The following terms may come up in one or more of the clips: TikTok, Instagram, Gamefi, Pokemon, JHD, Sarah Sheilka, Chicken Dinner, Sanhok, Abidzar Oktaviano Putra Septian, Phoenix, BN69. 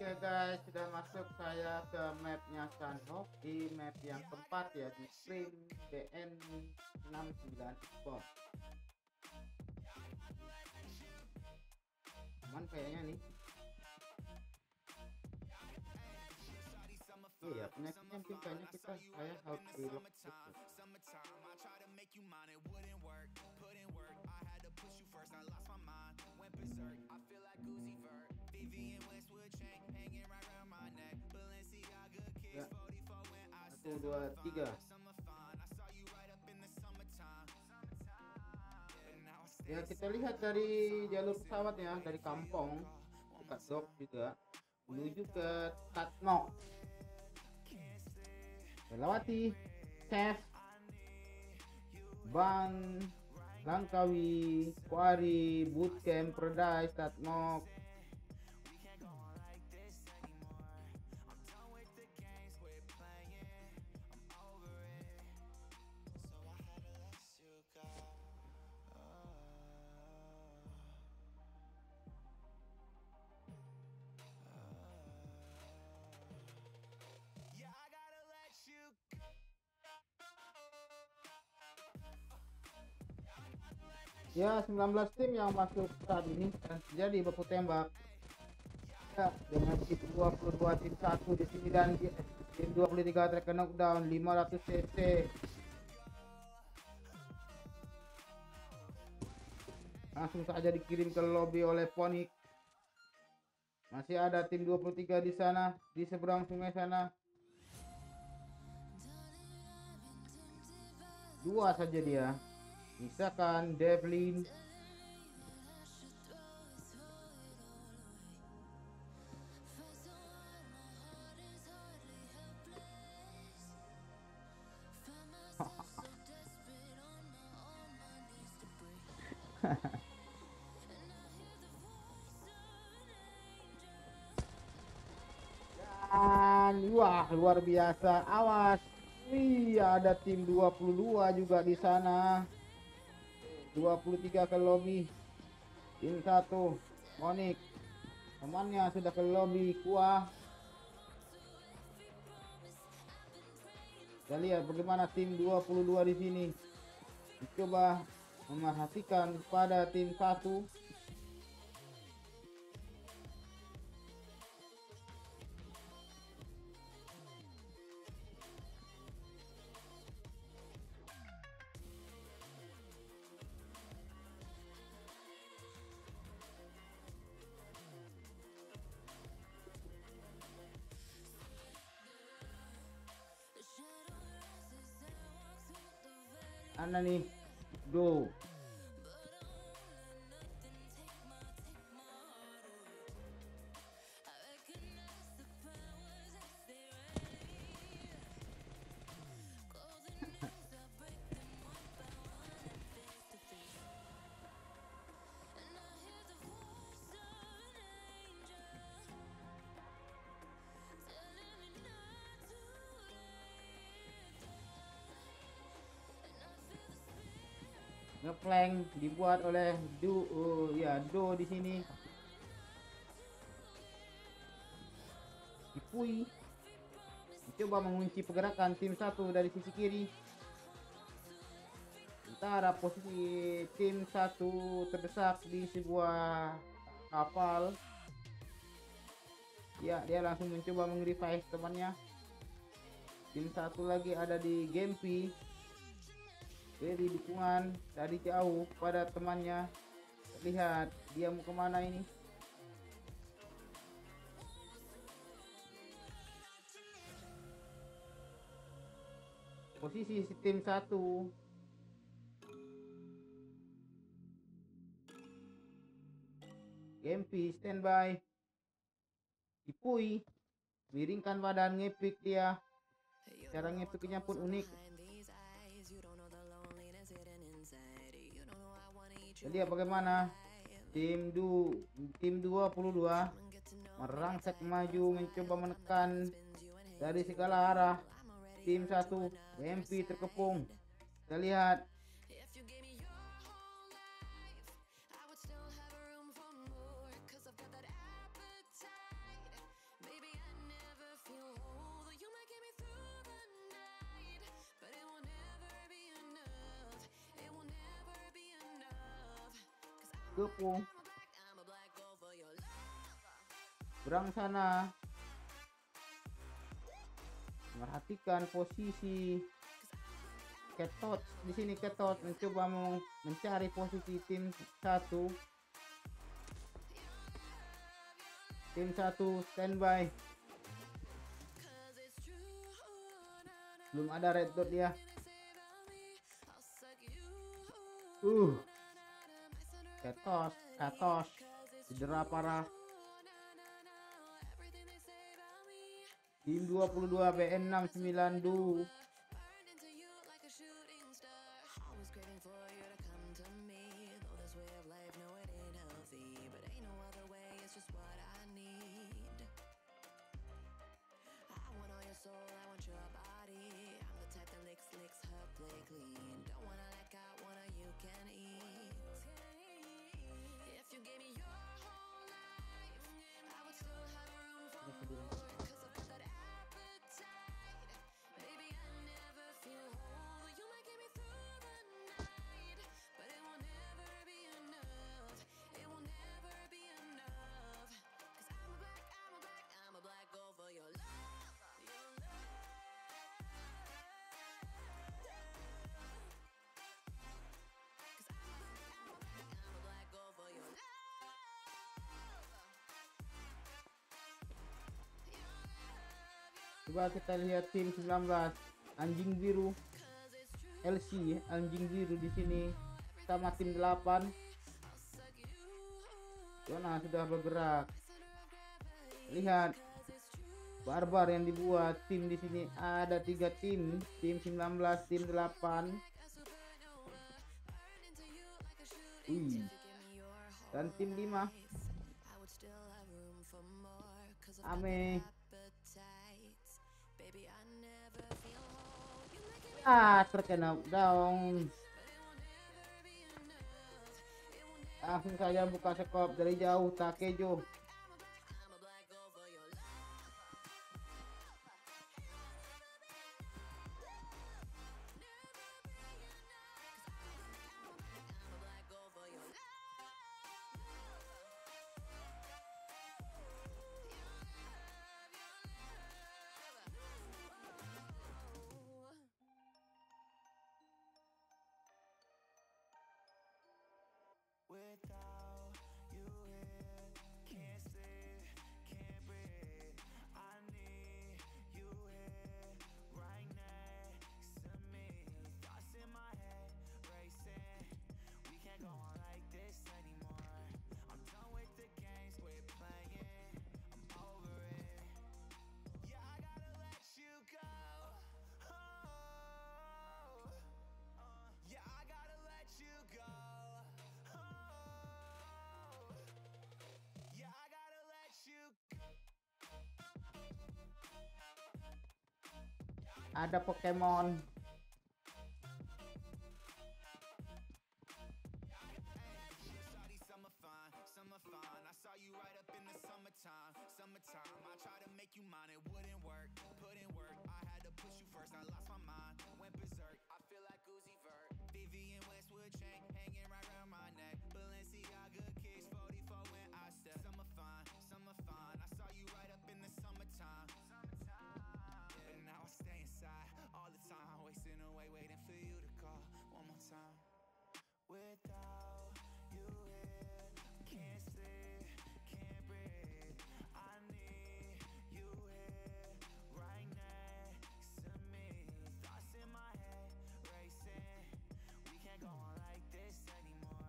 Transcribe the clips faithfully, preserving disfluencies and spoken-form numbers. Oke guys, sudah masuk saya ke mapnya Sanhok, di map yang keempat ya, di stream B N enam sembilan sport. Cuman kayaknya nih, iya penyakitnya tingkahnya kita saya harus relock gitu. Ya. Satu, dua, tiga. Ya kita lihat dari jalur pesawat ya, dari kampung dekat dok juga menuju ke Sanhok. Melewati Chef, Ban, Langkawi, Kuari, Bootcamp, Perdai, Sanhok. Ya, sembilan belas tim yang masuk saat ini terjadi baku tembak. Ya, dengan tim dua puluh dua tim satu di sini dan tim dua puluh tiga terkena knockdown lima ratus C C. Langsung saja dikirim ke lobby oleh Phoenix. Masih ada tim dua puluh tiga di sana, di seberang sungai sana. Dua saja dia. Misalkan Devlin. Dan wah, luar biasa. Awas. Wih, ada tim dua puluh dua juga di sana. dua puluh tiga ke lobby tim satu Monik, temannya sudah ke lobby kuah. Kita lihat bagaimana tim dua puluh dua di sini dicoba memerhatikan pada tim satu. Mana nih? Go. Ngeplank dibuat oleh Do, uh, ya Do di sini. Dipui coba mengunci pergerakan tim satu dari sisi kiri. Antara posisi tim satu terdesak di sebuah kapal. Ya, dia langsung mencoba meng-revive temannya. Tim satu lagi ada di Gamefi. Jadi dukungan dari jauh pada temannya. Lihat dia mau kemana ini. Posisi tim satu. Gamefi standby. Dipui Miringkan badan, ngepik dia. Cara ngepiknya pun unik. Jadi ya bagaimana? Tim du, tim dua puluh dua merangsek maju mencoba menekan dari segala arah. Tim satu Gamefi terkepung. Kita lihat. Kepung berang sana, perhatikan posisi ketot di sini. Ketot mencoba mau mencari posisi tim satu. Tim satu standby, belum ada red dot dia. Uh Ketos, ketos, cedera parah. Tim dua puluh dua B N enam sembilan du. Coba kita lihat tim sembilan belas anjing biru L C, anjing biru di sini sama tim delapan. Zona sudah bergerak. Lihat barbar yang dibuat tim di sini, ada tiga tim, tim sembilan belas, tim delapan. Wih. Dan tim lima. Ame. Ah, terkena down. Langsung saja buka sekop dari jauh. Takejo ada Pokemon. Go on like this anymore.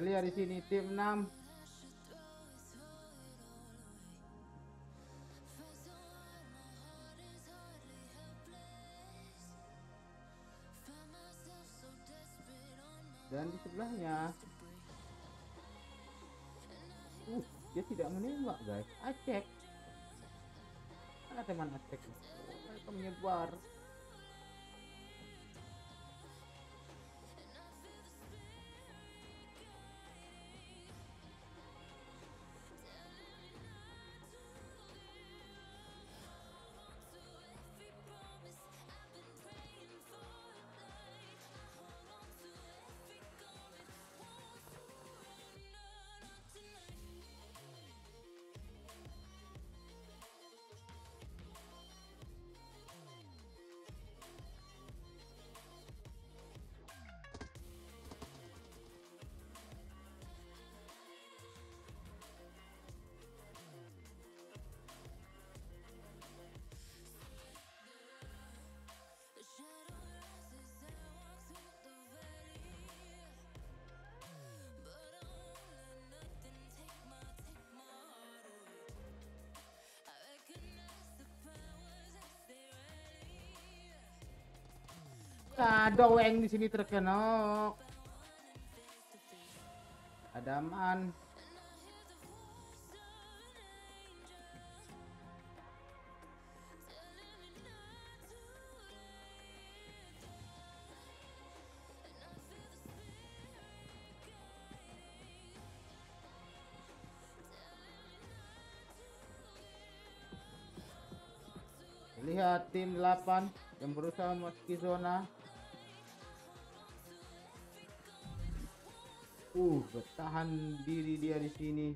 Kita lihat di sini tim enam. Dan di sebelahnya. Uh, dia tidak menembak, guys. Acek. Ada teman Acek. Oh, mereka menyebar. Nah, doeng di sini terkenok. Adaman. Lihat tim delapan yang berusaha memasuki zona. Uh, bertahan diri dia di sini.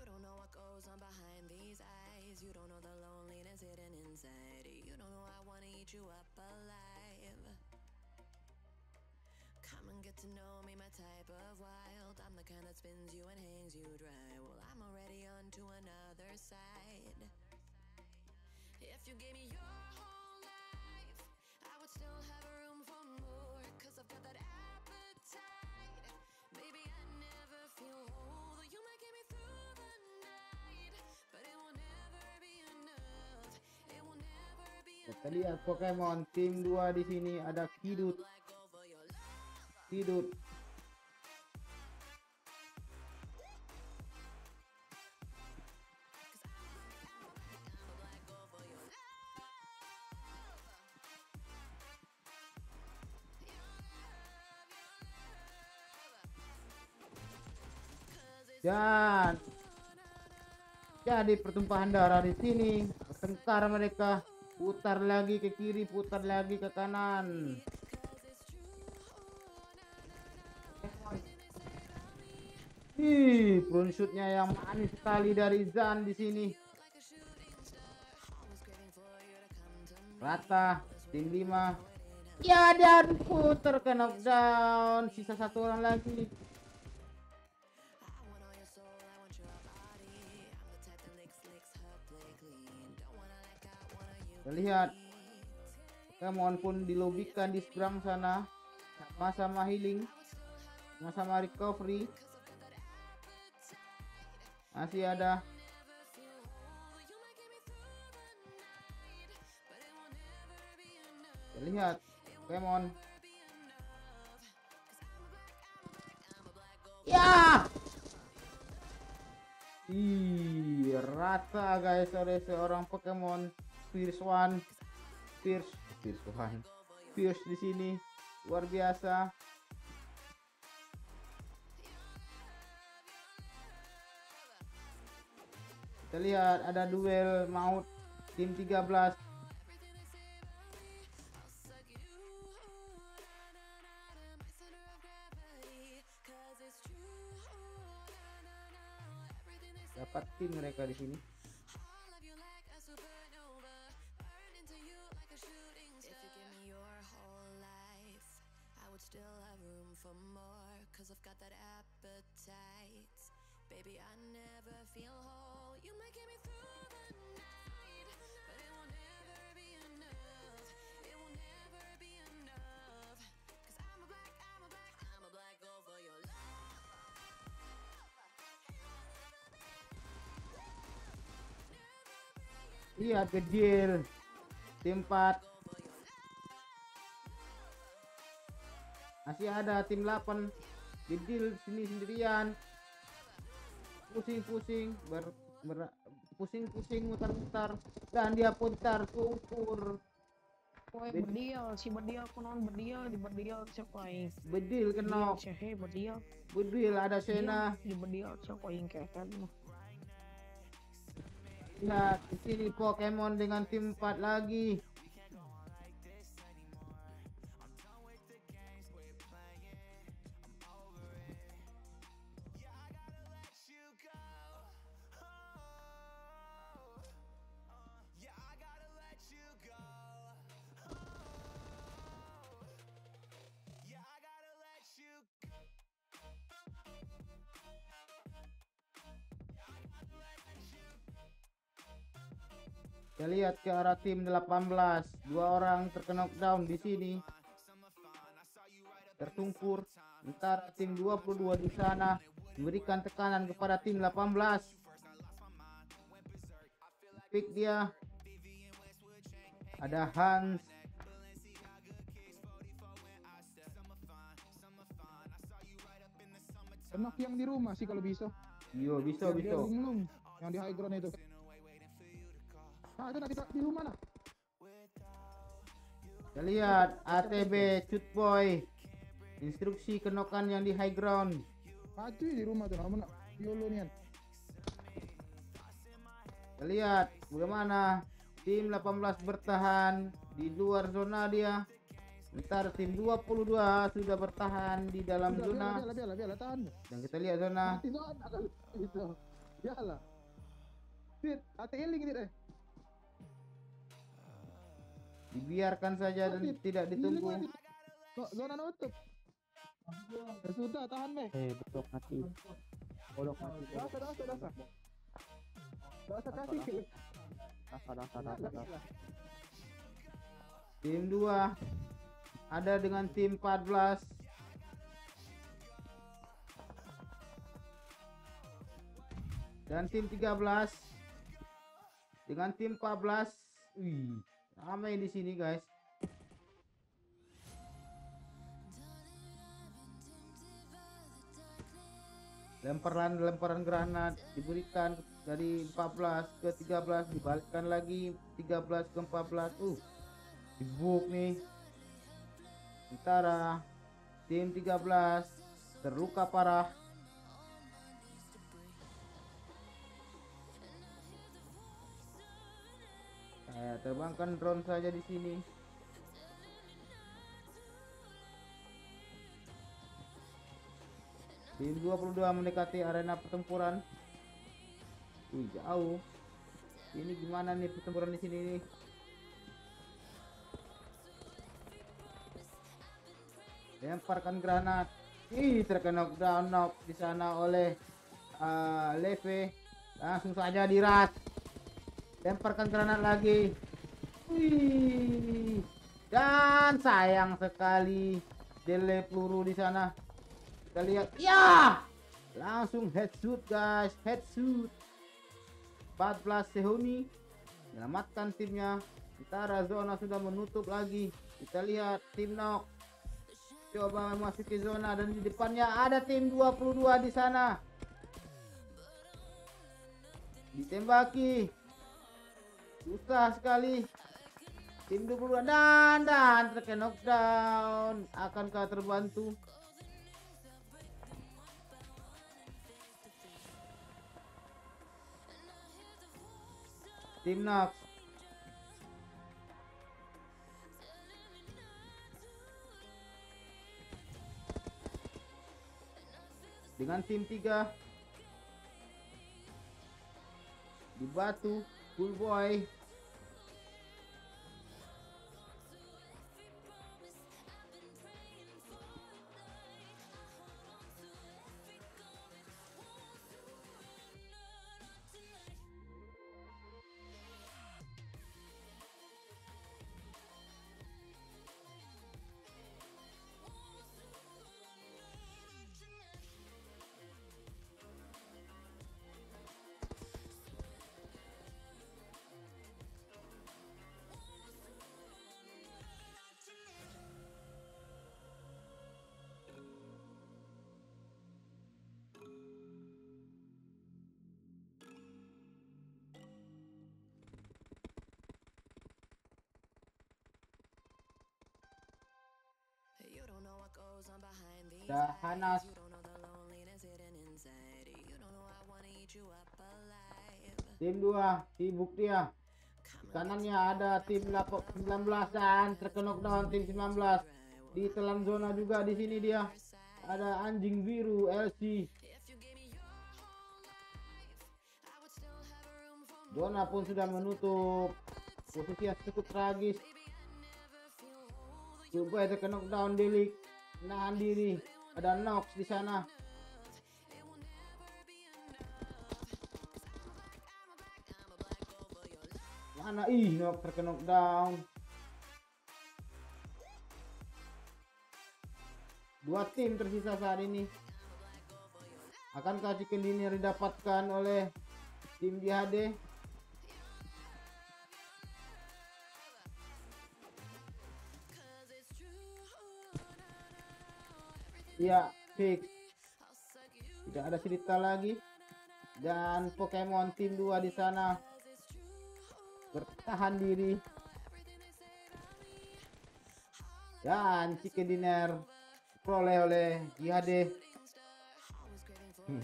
You don't know what goes on behind these eyes. You don't know the loneliness hidden inside. You don't know I want to eat you up alive. Come and get to know me, my type of wild. I'm the kind that spins you and hangs you dry. Well, I'm already on to another side. If you gave me your whole life, I would still have room for more. Cause I've got that appetite. Baby, I never feel whole. Kita lihat Pokemon tim dua di sini ada Kidut. Kidut. Dan jadi pertumpahan darah di sini, bertengkar mereka. Putar lagi ke kiri, putar lagi ke kanan. Ih, prune shootnya yang manis sekali dari Zan di sini. Rata, tim lima. Ya, dan putar ke knockdown. Sisa satu orang lagi. Lihat, Pokemon pun dilobikan di seberang sana, sama-sama healing, sama-sama recovery. Masih ada. Lihat, Pokemon. Ya. Ih, rata guys oleh seorang Pokemon. Fierce One, Fierce, Fierce One, Fierce di sini luar biasa. Kita lihat ada duel maut tim tiga belas. dapat tim mereka di sini. Lihat kecil tim empat masih ada, tim delapan kecil sini sendirian, pusing-pusing ber, ber pusing-pusing mutar-mutar, dan dia putar kumpul bedil si bedil konon bedil di bedil siapa yang bedil kenok sehe bedil bedil ada Sena di bedil siapa yang keren. Lihat di sini Pokemon dengan tim empat lagi. Kita lihat ke arah tim delapan belas, dua orang terkena knockdown di sini, tertungkur. Ntar tim dua puluh dua di sana memberikan tekanan kepada tim delapan belas. Pick dia, ada Hans. Kena yang di rumah sih kalau bisa. Yo bisa yang bisa. Lum -lum. Yang di high ground itu. Nah, ada kita di rumah lah. Kita lihat A T B Cutboy, instruksi kenokan yang di high ground. Maju di rumah tuh, namun yolo nian. Kita lihat bagaimana tim delapan belas bertahan di luar zona dia. Ntar tim dua puluh dua sudah bertahan di dalam zona. Biarlah, biarlah, biarlah, tahan. Dan kita lihat zona. Biarlah. Dit, A T L ini deh. Dibiarkan saja dan Tidak, tidak ditunggu. Zona nutup. Ya sudah, tahan deh. Eh, betok mati. Bolok mati. Dasar, dasar, dasar. Dasar kasih. Dasar, dasar, dasar. Tim dua ada dengan tim empat belas. Dan tim tiga belas dengan tim empat belas. Wih. Ramai di sini guys. Lemparan-lemparan granat diberikan dari empat belas ke tiga belas, dibalikkan lagi tiga belas ke empat belas. Uh. Dibuk nih. Antara tim tiga belas terluka parah. Saya terbangkan drone saja di sini. Tim dua puluh dua mendekati arena pertempuran. Wih, jauh. Ini gimana nih pertempuran di sini nih? Lemparkan granat. Ih, terkena knockdown knock di sana oleh uh, Leve. Langsung saja diras. Lemparkan granat lagi. Wih. Dan sayang sekali delay peluru di sana. Kita lihat. Ya! Langsung headshot guys, headshot. empat belas Sehuni menyelamatkan timnya. Utara zona sudah menutup lagi. Kita lihat tim Nok coba memasuki zona dan di depannya ada tim dua puluh dua di sana. Ditembaki. Susah sekali tim dua puluh dua dan dan terkena knockdown. Akankah terbantu? Tim knock. Dengan tim tiga di batu, cool boy. Dahanas. Tim dua sibuk dia. Di kanannya ada tim sembilan belasan terkena knockdown tim sembilan belas. Di telan zona juga di sini dia. Ada anjing biru L C. Zona pun sudah menutup. Posisi yang cukup tragis. Coba ada knockdown Delik. Nahan diri. Ada Nox di sana. Mana ih Nox terkena knockdown. Dua tim tersisa saat ini. Akankah Chicken Dinner didapatkan oleh tim J H D? Ya, fix. Tidak ada cerita lagi. Dan Pokemon tim dua di sana bertahan diri. Dan Chicken Dinner peroleh oleh J H D.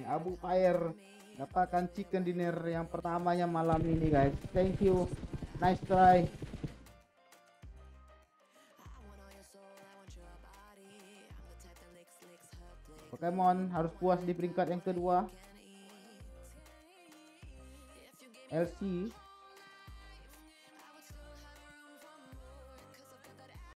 Abu Fire dapatkan Chicken Dinner yang pertamanya malam ini, guys. Thank you. Nice try. Pokemon harus puas di peringkat yang kedua. L C